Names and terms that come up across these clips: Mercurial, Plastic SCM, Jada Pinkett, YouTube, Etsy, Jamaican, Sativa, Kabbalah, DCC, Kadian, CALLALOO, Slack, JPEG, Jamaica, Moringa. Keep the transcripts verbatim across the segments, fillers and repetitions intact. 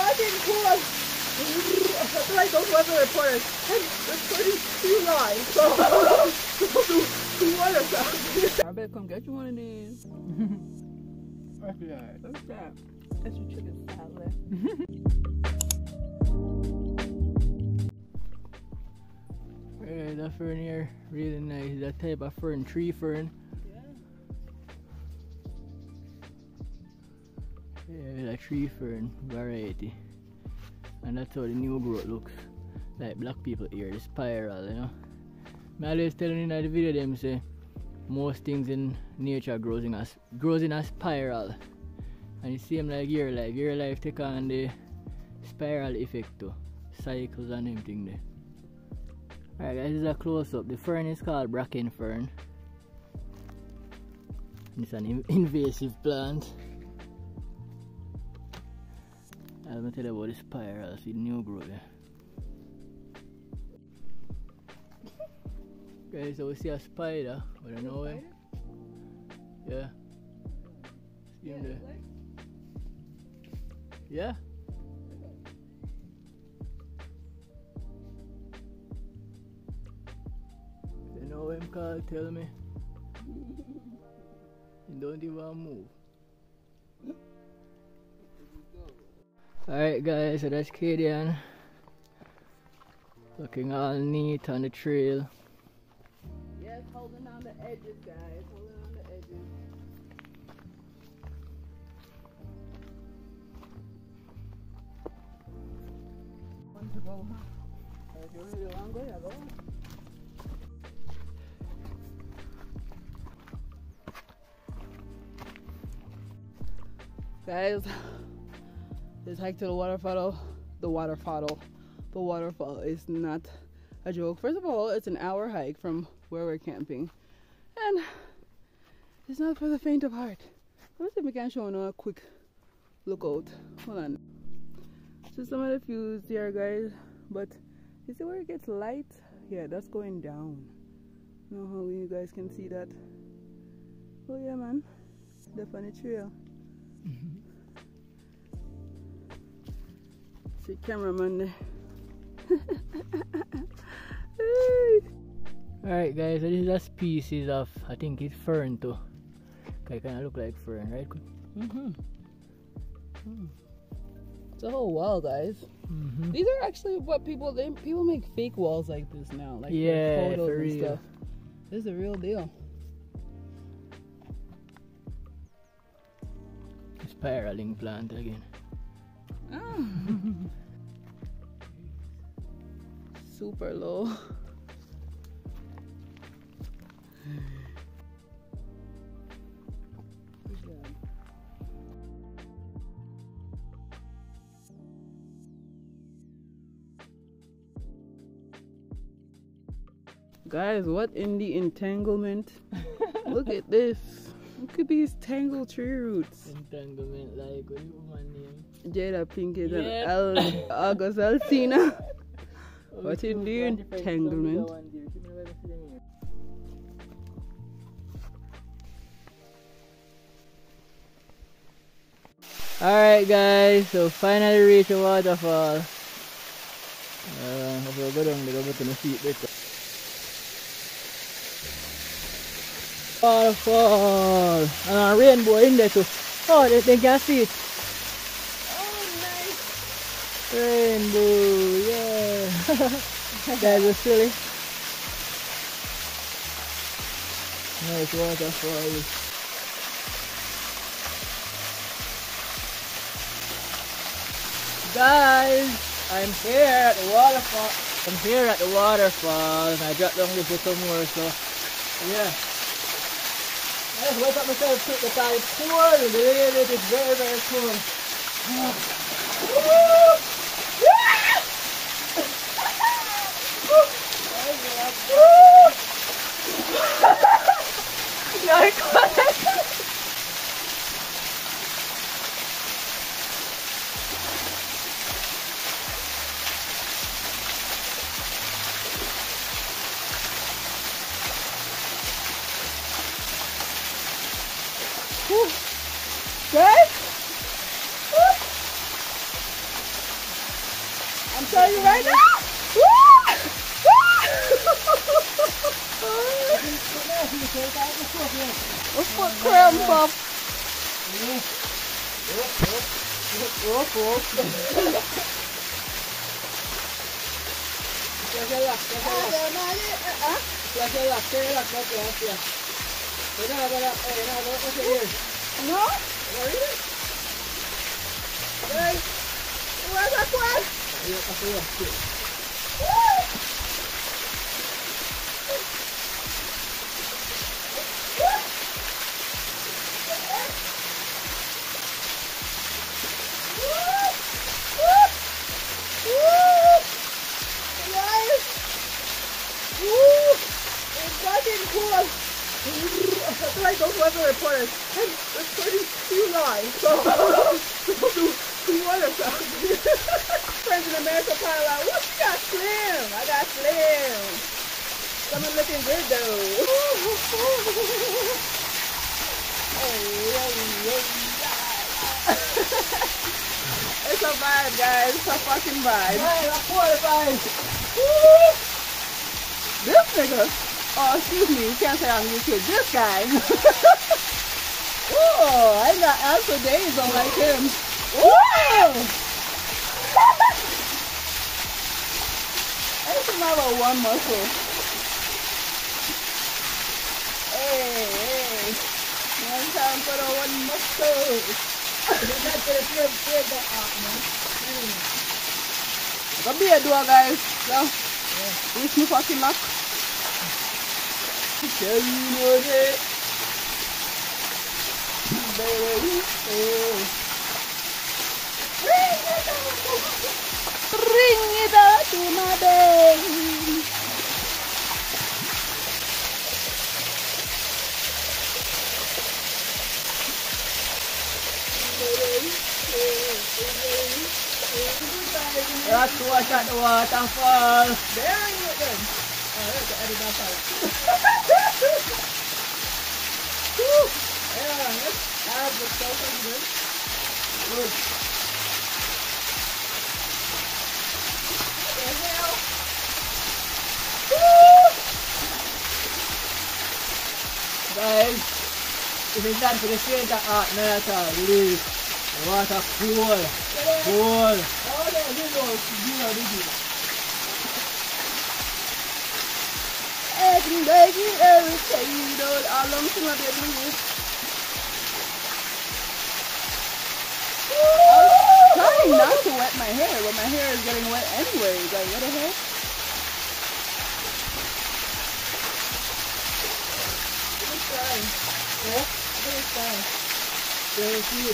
Rising cause like those weather reporters, and there's thirty-two lines, so the water's out. I better come get you one of these. That's right. What's that? That's your chicken salad. Hey, that fern here, really nice. That type of fern, tree fern. Yeah, a tree fern variety, and that's how the new growth looks like. Black people here, the spiral, you know. I always telling you in the video them say most things in nature grows in a, grows in a spiral, and it seems like your life your life take on the spiral effect too, cycles and everything there. Alright guys, this is a close up. The fern is called bracken fern. It's an invasive plant. I'm gonna tell you about the spiral, see the new growth there. Okay, so we see a spider, but I know him. Yeah. See him there. Yeah? You know him, Carl, tell me. You don't even move. Alright guys, so that's Kadian. Looking all neat on the trail. Yes, holding on the edges guys, holding on the edges. Want to go, huh? If you really want to go, you go. Guys, this hike to the waterfall, the waterfall, the waterfall is not a joke. First of all, it's an hour hike from where we're camping, and it's not for the faint of heart. Let me see if we can show you a quick lookout. Hold on. So some of the views here, guys, but you see where it gets light? Yeah, that's going down. I don't know how you guys can see that. Oh yeah, man, the funny trail. Cameraman. Alright guys, so this is a species of, I think it's fern too. It kinda look like fern, right? Mm-hmm. Mm. It's a whole wall guys. Mm-hmm. These are actually what people they people make fake walls like this now. Like yeah, photos for real. And stuff. This is a real deal. Spiraling plant again. Ah. Super low. Guys, what in the entanglement? Look at this. Look at these tangled tree roots. Entanglement, like what is my name? Jada Pinkett and yeah. Al August Alcina. What in the entanglement? Alright guys, so finally reach the waterfall. Uh, I will go down there, go to my feet better. Waterfall! And a rainbow in there too. Oh, they, they can see it. Rainbow, yeah. That was silly. Nice waterfall. Guys, I'm here at the waterfall. I'm here at the waterfall, and I dropped down with some more, so yeah. I just wake up myself quick because it's cold. The day it is very, very cold. Good? show you right now. Woo! Woo! A foot cramp up. No? Where's that one? I don't want to report it. It's thirty-two nine, so do water sounds. Friends in America probably like, what you got slim? I got slim. Someone looking good though. It's a vibe, guys. It's a fucking vibe. This nigga. Oh, excuse me, you can't say I'm YouTube. This guy. Oh, I got out for days on like him. Whoa! I just remember one muscle. Hey, hey. One time for the one muscle. Gonna be a door, guys. So, yeah. Wish me fucking luck. Tell you what it, baby. Bring it out to my baby. That's what at the waterfall. Very good. Oh, there's the edit outside. Woo! Yeah, this ad looks so fucking good. Good. Inhale. Woo! Guys, if it's not for the change of art, no, that's all. Leave. What a cool. Cool. Oh, no, you know, you know, you know. Begging, begging, everything, you know it all along to my baby. I'm trying not to wet my hair, but my hair is getting wet anyways. Like, what the heck? It's fine. Yeah, it's fine. Thank you.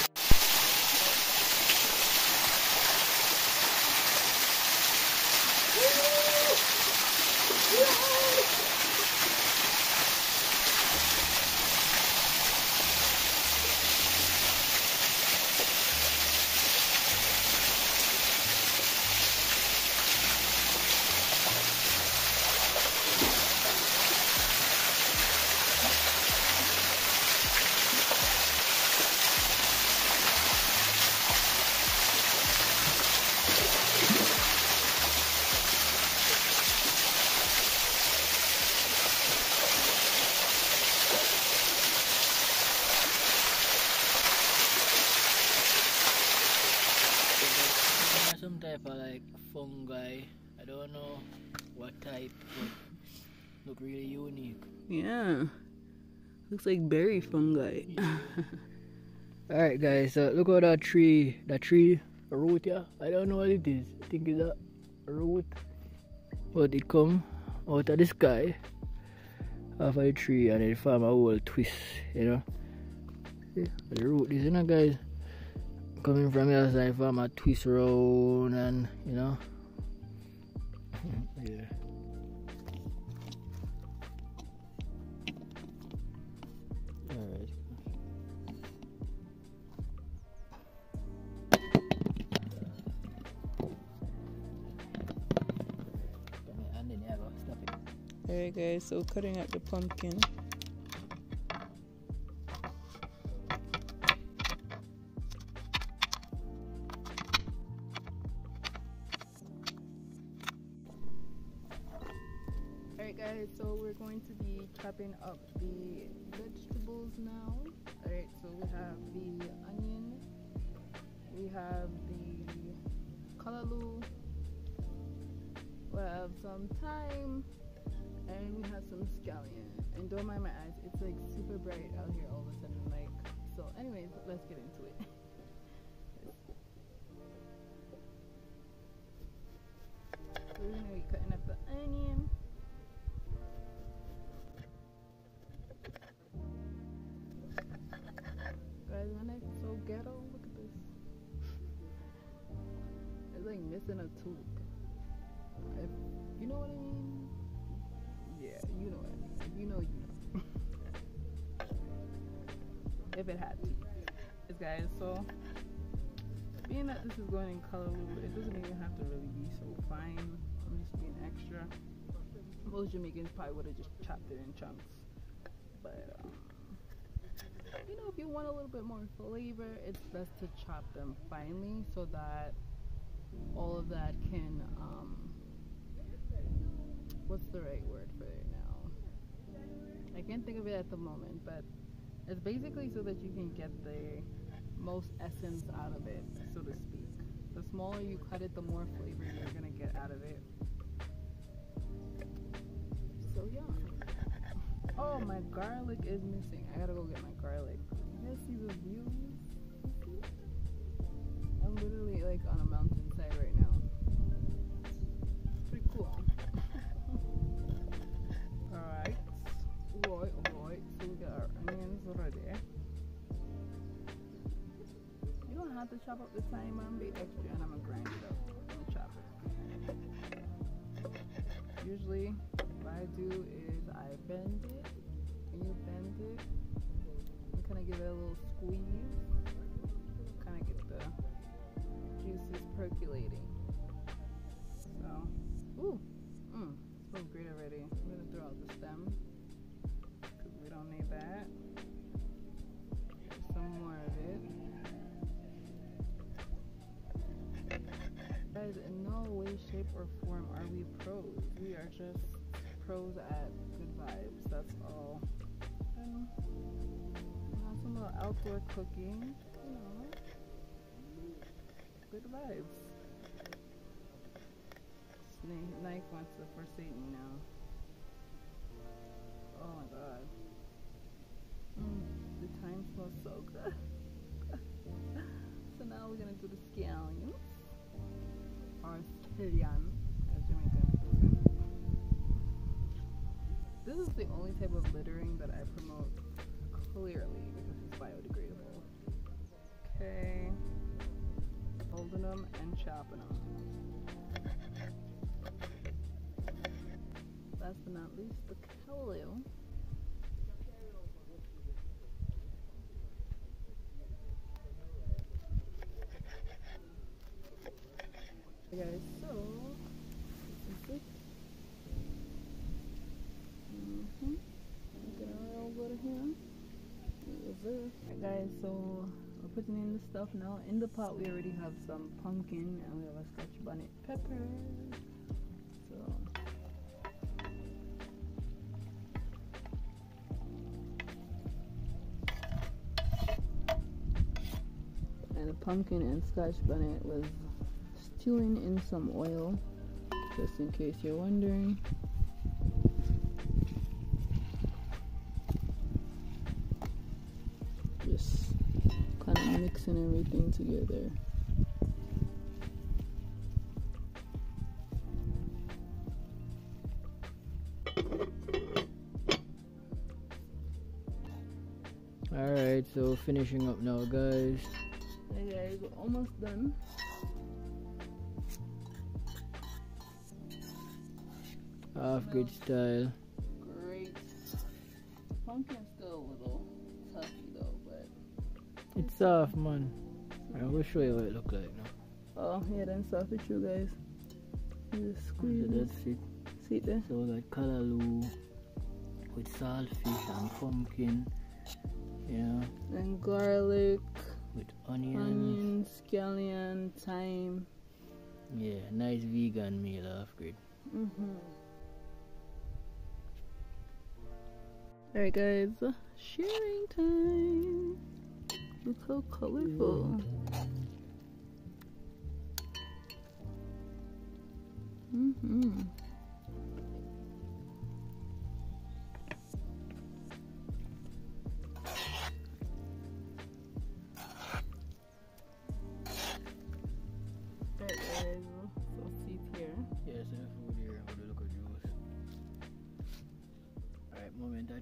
Some type of like fungi, I don't know what type, but look really unique. Yeah, looks like berry fungi. Yeah. All right guys, so look at that tree, that tree root. Yeah, I don't know what it is. I think it's a root, but it come out of the sky off of the tree and it form a whole twist, you know. Yeah, the root is, you know guys, coming from the other side, from a twist round, and you know, yeah. Alright. Alright, guys, so cutting out the pumpkin. guys, so we're going to be chopping up the vegetables now. All right, so we have the onion, we have the callaloo, we have some thyme, and we have some scallion. And don't mind my eyes, it's like super bright out here all of a sudden, like, so anyways, let's get into it. So we're gonna be cutting up the onion. Guys, my knife is so ghetto, look at this. It's like missing a tooth. If, you know what I mean? Yeah, you know what I mean. If you know, you know. If it had teeth. Yes, guys, so being that this is going in CALLALOO, it doesn't even have to really be so fine. I'm just being extra. Most Jamaicans probably would have just chopped it in chunks, but um, you know, if you want a little bit more flavor, it's best to chop them finely so that all of that can um what's the right word for it now? I can't think of it at the moment, but it's basically so that you can get the most essence out of it, so to speak. The smaller you cut it, the more flavor you're gonna get out of it. So yeah. Oh, my garlic is missing. I gotta go get my garlic. You guys see the view? I'm literally like on a mountainside right now. It's pretty cool. Alright. Alright, alright. So we got our onions already. You don't have to chop up the thyme. I'm gonna be extra and I'm gonna grind it up and chop it. Usually, what I do is I bend it, and you bend it, and kind of give it a little squeeze, kind of get the juices percolating. So, ooh, mmm, smells great already. I'm gonna throw out the stem, because we don't need that. There's some more of it. Guys, in no way, shape, or form are we pros. We are just pros at good vibes, that's all. And have some little outdoor cooking, you know, good vibes. This knife wants to forsake me now. Oh my god. Mm, the thyme smells so good. So now we're gonna do the scallions, or scallion as Jamaican person. This is the only type of littering that I promote, clearly, because it's biodegradable. Okay. Holding them and chopping them. Last but not least, the callaloo. Okay, guys, so this is it. Mm-hmm. Okay, I'll go to him. Alright guys, so we're putting in the stuff now. In the pot we already have some pumpkin and we have a scotch bonnet pepper. So and the pumpkin and scotch bonnet was stewing in some oil, just in case you're wondering. Just kind of mixing everything together. Alright, so finishing up now, guys. Hey guys, we're almost done. Half good style. Great. Pumpkin's still a little toughy though, but it's soft, man. I will show you what it look like now. Oh yeah, then soft with you guys. You just squeeze it. That's it. See it there. So the callaloo with saltfish and pumpkin. Yeah. And garlic. With onions, scallion, thyme. Yeah, nice vegan meal, off grid. Mm-hmm. Alright guys, sharing time. Look how colorful. Mm-hmm.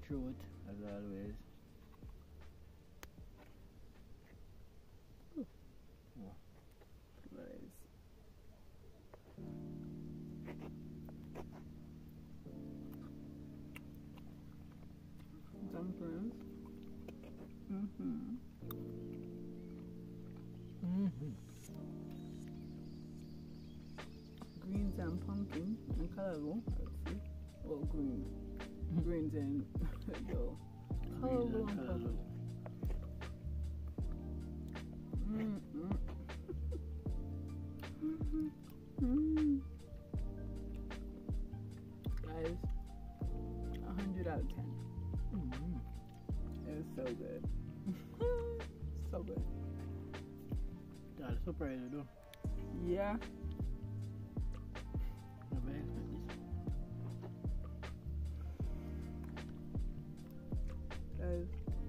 Truth, as always. Ooh. Oh, nice. Dumplings. Mm-hmm. Mm-hmm. Greens and pumpkin and callaloo, I would say. Or green. Greens and yo, callaloo and callaloo. Mm -mm. mm -mm. Guys, a hundred out of ten. Mm -hmm. It was so good. So good. That's surprising though. Yeah.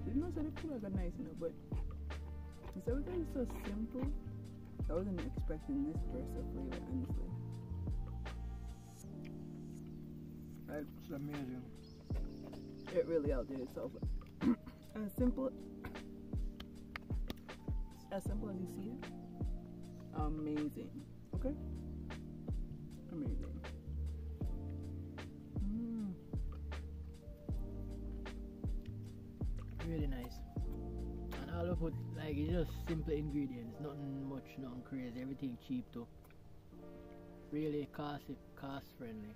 Didn't know that it feel like a nice note, but it's everything so simple. I wasn't expecting this burst of flavor, honestly. That's amazing. It really outdid itself. As simple, as simple as you see it. Amazing. Okay. Amazing. Really nice, and all of it, like, it's just simple ingredients, nothing much, nothing crazy, everything cheap too. Really cost cost friendly.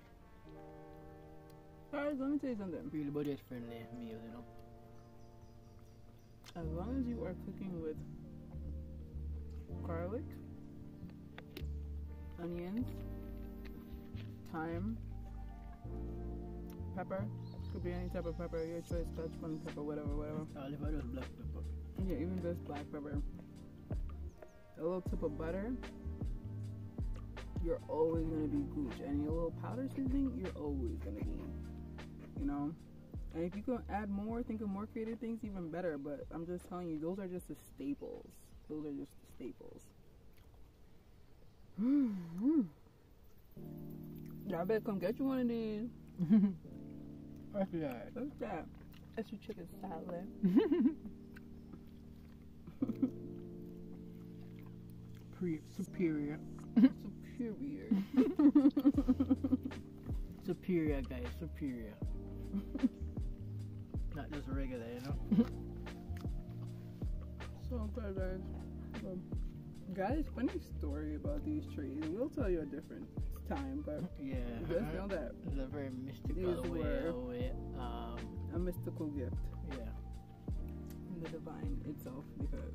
Guys, let me tell you something. Really budget friendly meals, you know. As long as you are cooking with garlic, onions, thyme, pepper. Could be any type of pepper, your choice, touch one pepper, whatever, whatever. I'll if I just black pepper. Yeah, even just black pepper. A little tip of butter. You're always gonna be gooch, and your little powder seasoning, you're always gonna be, you know. And if you can add more, think of more creative things, even better. But I'm just telling you, those are just the staples. Those are just the staples. Mm-hmm. Yeah, I better come get you one of these. What's that? What's that? That's your chicken salad. Pre superior. Superior. Superior, guys. Superior. Not just regular, you know? So good, guys. Well, guys, funny story about these trees. We'll tell you a different time, but yeah, just know that it's a very mystical these way, a, way um, a mystical gift. Yeah, and the divine itself, because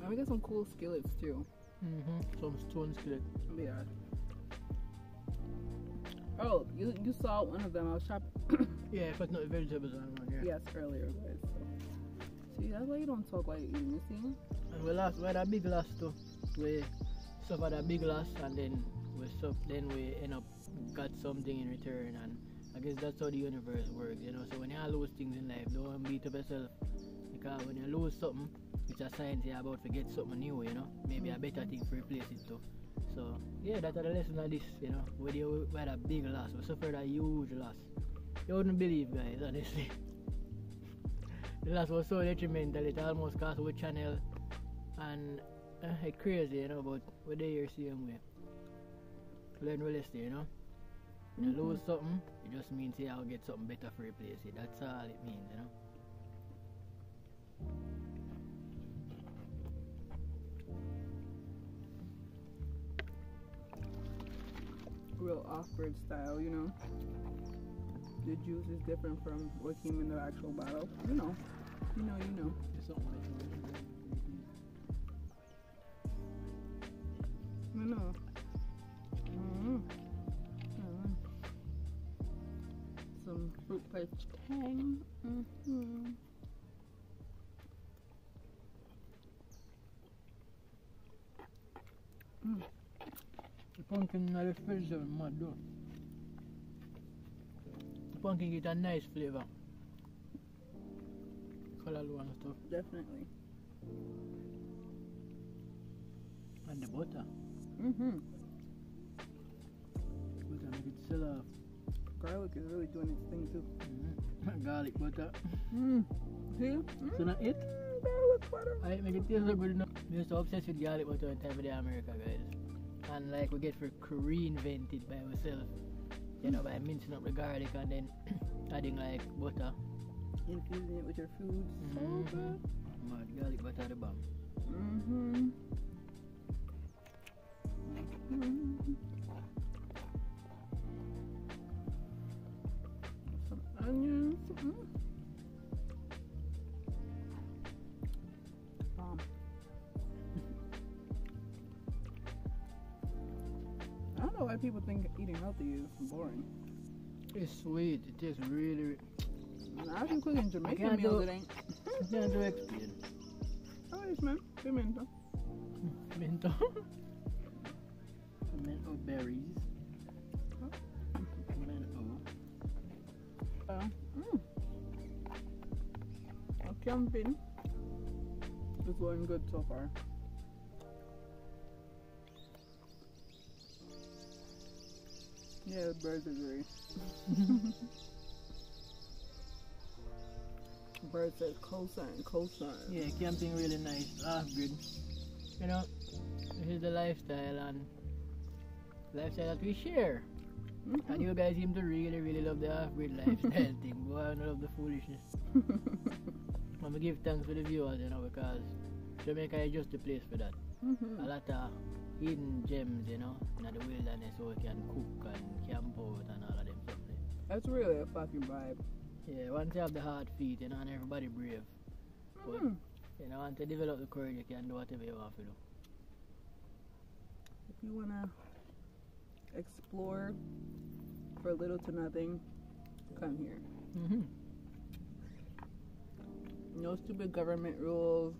and we got some cool skillets too. Mm-hmm. Some stone skillet. Yeah. Oh, you you saw one of them. I was shopping. Yeah, but not vegetables on one. Yeah. Yes, earlier, guys. So. See, that's why you don't talk while you're eating. You see. And we lost. We had a big loss too. We suffered a big loss, and then we sup then we end up got something in return, and I guess that's how the universe works, you know. So when you lose things in life, don't beat up yourself, because when you lose something, it's a sign you're about to get something new, you know. Maybe a better thing to replace it too. So yeah, that's the lesson of this, you know. We had a big loss, we suffered a huge loss. You wouldn't believe, guys, honestly. The loss was so detrimental, it almost cost our channel, and uh, it's crazy, you know, but we're there the same way. Learn realistic, you know. When you lose something, it just means hey, I'll get something better for replace it. That's all it means, you know. Real off-grid style, you know. The juice is different from what came in the actual bottle. You know, you know, you know. It's not I know. Mm-hmm. Mm-hmm. Some fruit it's paying. Mm-hmm. Mm. The pumpkin in the fridge is mad though. The pumpkin gets a nice flavour. Callaloo and stuff. Definitely. And the butter. Mm-hmm. The butter makes it sell off. Garlic is really doing its thing too. Mm-hmm. Garlic butter. Mm. See? So not it? Mm, garlic butter. I make it taste so good enough. We used to obsess with garlic butter in time of the America, guys. And like we get for reinvent it by ourselves. You know, by mincing up the garlic and then adding like butter. Infusing it with your food. Mm-hmm. So good. Mad garlic butter the bomb. Mm-hmm. Mm-hmm. Onions. Mm. Um. I don't know why people think eating healthy is boring. It's sweet. It tastes really. I can cook in Jamaican meals. It ain't. I can't do it. Oh yes, ma'am. Pimento. Pimento. Pimento berries. Mm. Our camping is going good so far. Yeah, the birds agree. Birds said cosign, cosign. Yeah, camping really nice. Ah, good. You know, this is the lifestyle and lifestyle that we share. Mm-hmm. And you guys seem to really, really love the half-breed lifestyle thing. Boy, I love the foolishness. I'm gonna give thanks to the viewers, you know, because Jamaica is just the place for that. Mm-hmm. A lot of hidden gems, you know, in the wilderness where you can cook and camp out and all of them something. That's really a fucking vibe. Yeah, once you have the hard feet, you know, and everybody brave. But, mm. you know, once you develop the courage, you can do whatever you want to do. If you wanna explore for little to nothing, come here. Mm-hmm. No stupid government rules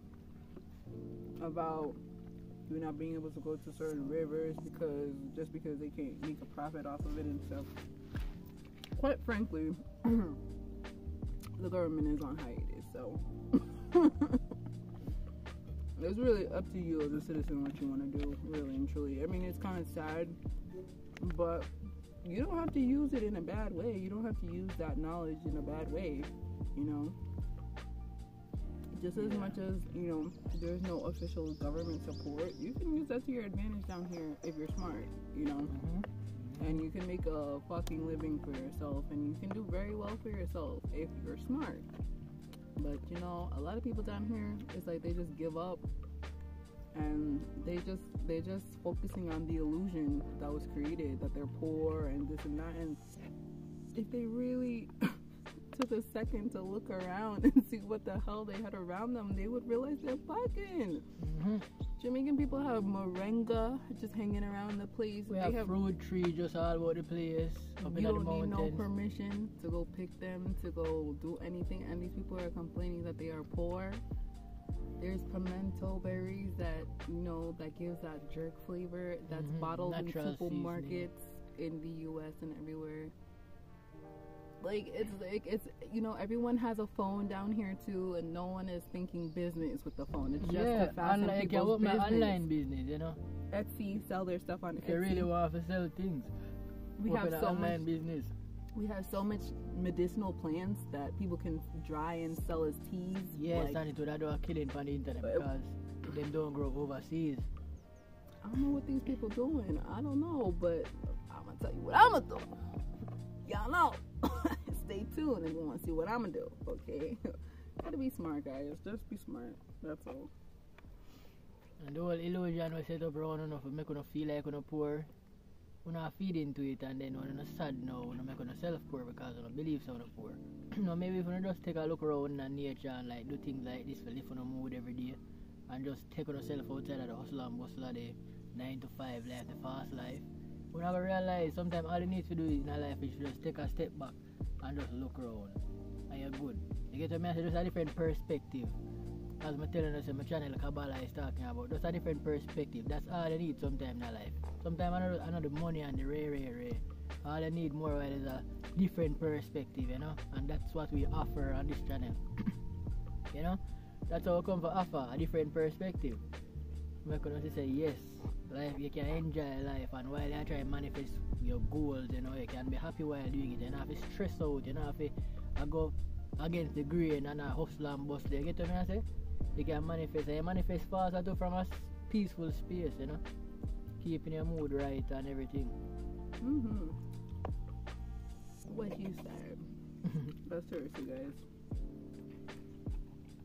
about you not being able to go to certain rivers because just because they can't make a profit off of it and stuff. Quite frankly, the government is on hiatus, so it's really up to you as a citizen what you want to do, really and truly. I mean, it's kind of sad, but you don't have to use it in a bad way. You don't have to use that knowledge in a bad way, you know. Just as yeah. much as, you know, there's no official government support, you can use that to your advantage down here if you're smart, you know. Mm-hmm. And you can make a fucking living for yourself, and you can do very well for yourself if you're smart. But, you know, a lot of people down here, it's like they just give up. And they just they're just focusing on the illusion that was created that they're poor and this and that. And if they really took a second to look around and see what the hell they had around them, they would realize they're fucking. Mm-hmm. Jamaican people have moringa just hanging around the place. We they have, have fruit trees just all over the place. Up you in don't the need no permission to go pick them, to go do anything. And these people are complaining that they are poor. There's pimento berries that, you know, that gives that jerk flavor that's mm-hmm. bottled Natural in supermarkets in the U S and everywhere. Like, it's like, it's, you know, everyone has a phone down here too, and no one is thinking business with the phone. It's just yeah, the fast and like, people's business. My online business, you know. Etsy, sell their stuff on if Etsy. They really want to sell things. We have so online much business. We have so much medicinal plants that people can dry and sell as teas. Yes, like, and it would have a killing on the internet because they don't grow overseas. I don't know what these people doing. I don't know, but I'm going to tell you what I'm going to do. Y'all know. Stay tuned if you want to see what I'm going to do, okay? Got to be smart, guys. Just be smart. That's all. And the whole illusion was set up around enough to make you feel like you're poor. When I feed into it and then when I'm sad now, when I make myself poor because I don't believe so poor. No, maybe if I just take a look around and nature and like do things like this for live on a mood every day and just take myself outside of the hustle and bustle of the nine to five life, the fast life, when I realize sometimes all you need to do in our life is just take a step back and just look around, and you're good. You get what I mean? Just a different perspective. As I'm telling you, my channel Kabbalah is talking about, just a different perspective. That's all you need sometimes in life. Sometimes I know, I know the money and the rare, rare, rare. All you need more is a different perspective, you know? And that's what we offer on this channel. You know? That's how we come for offer, a different perspective. I could say yes, life, you can enjoy life, and while you try to manifest your goals, you know, you can be happy while doing it. You don't have to stress out, you don't have to I go against the grain and I hustle and bustle. You get what I say? You can manifest, and you manifest faster too from a peaceful space, you know, keeping your mood right and everything. Mm-hmm. What you said. But seriously, guys.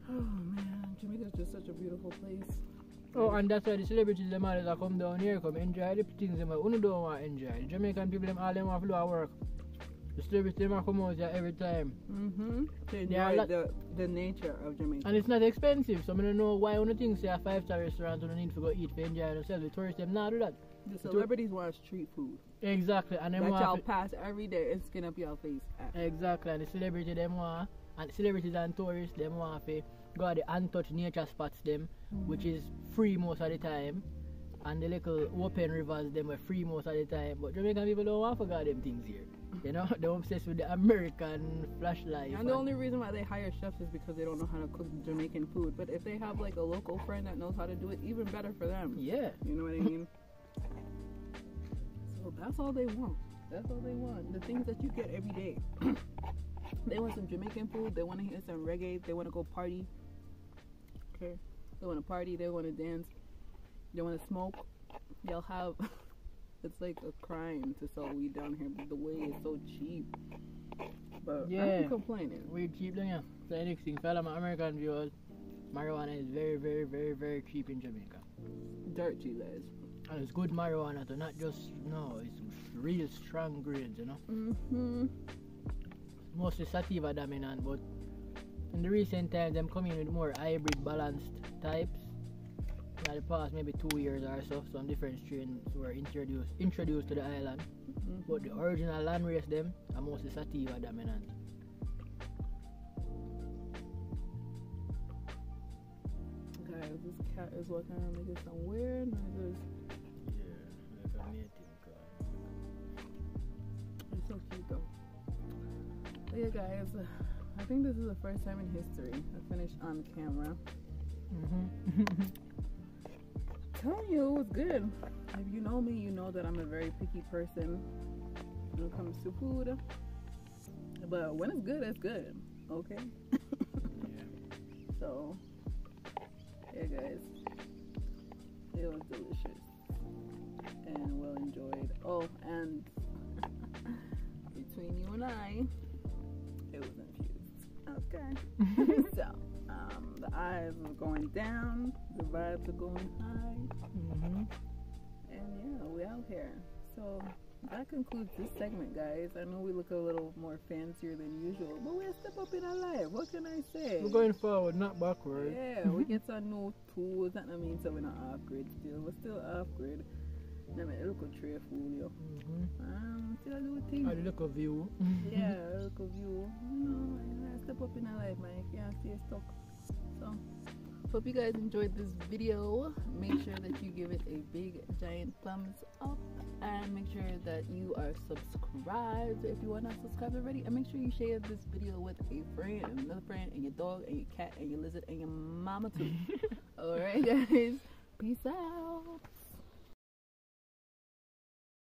Oh man, Jamaica's just such a beautiful place. Oh, and that's why the celebrities, them all that come down here, come enjoy the things them who don't want to enjoy. The Jamaican people, them all them want to do at work. The celebrities, them all come out here every time. Mm-hmm. They enjoy lot... the, the nature of Jamaica. And it's not expensive, so I don't know why one thing say a five-star restaurant don't need to go eat for enjoy themselves. The tourists, them not do that. The celebrities the want street food. Exactly. And them that y'all pass every day and skin up your face. Exactly. And the celebrity, them want, and celebrities and tourists, them want to go at the untouched nature spots them, mm-hmm. which is free most of the time, and the little open rivers them were free most of the time. But Jamaican people don't want to forget them things here. You know, they're obsessed with the American flash life. And, and the only reason why they hire chefs is because they don't know how to cook Jamaican food. But if they have like a local friend that knows how to do it, even better for them. Yeah. You know what I mean? So that's all they want. That's all they want. The things that you get every day. They want some Jamaican food, they want to hear some reggae, they want to go party. Okay. They want to party, they want to dance, they want to smoke. They'll have, it's like a crime to sell weed down here, but the weed is so cheap. But yeah, I'm complaining. Weed cheap down here. So the next thing, fellow my American viewers, marijuana is very, very, very, very cheap in Jamaica. Dirt cheap, guys. And it's good marijuana, so not just, no, it's real strong grades, you know? Mm-hmm. Mostly sativa dominant, but in the recent times them coming with more hybrid balanced types. In the past maybe two years or so, some different strains were introduced introduced to the island. Mm-hmm. But the original land race them are mostly sativa dominant. Guys, this cat is walking around making some weird noises. Yeah, like a native cat. It's so cute though. Yeah, guys, I think this is the first time in history I finished on camera. Mm-hmm. Telling you, it was good. If you know me, you know that I'm a very picky person when it comes to food. But when it's good, it's good. Okay? Yeah. So, yeah, guys. It was delicious. And well enjoyed. Oh, and between you and I, it was infused. Okay. So, um, the eyes are going down, the vibes are going high. Mm-hmm. And yeah, we out here. So, that concludes this segment, guys. I know we look a little more fancier than usual, but we're a step up in our life. What can I say? We're going forward, not backward. Yeah, we get some new tools. That doesn't mean so we're not off grid still. We're still off grid. I mean, look at tree fool, yo. Um, still do things. I look a view. Yeah, I look a view. No, I step up in my life, man. I can't stay stuck. So, hope you guys enjoyed this video. Make sure that you give it a big, giant thumbs up, and make sure that you are subscribed if you are not subscribed already. And make sure you share this video with a friend, and another friend, and your dog, and your cat, and your lizard, and your mama too. All right, guys. Peace out.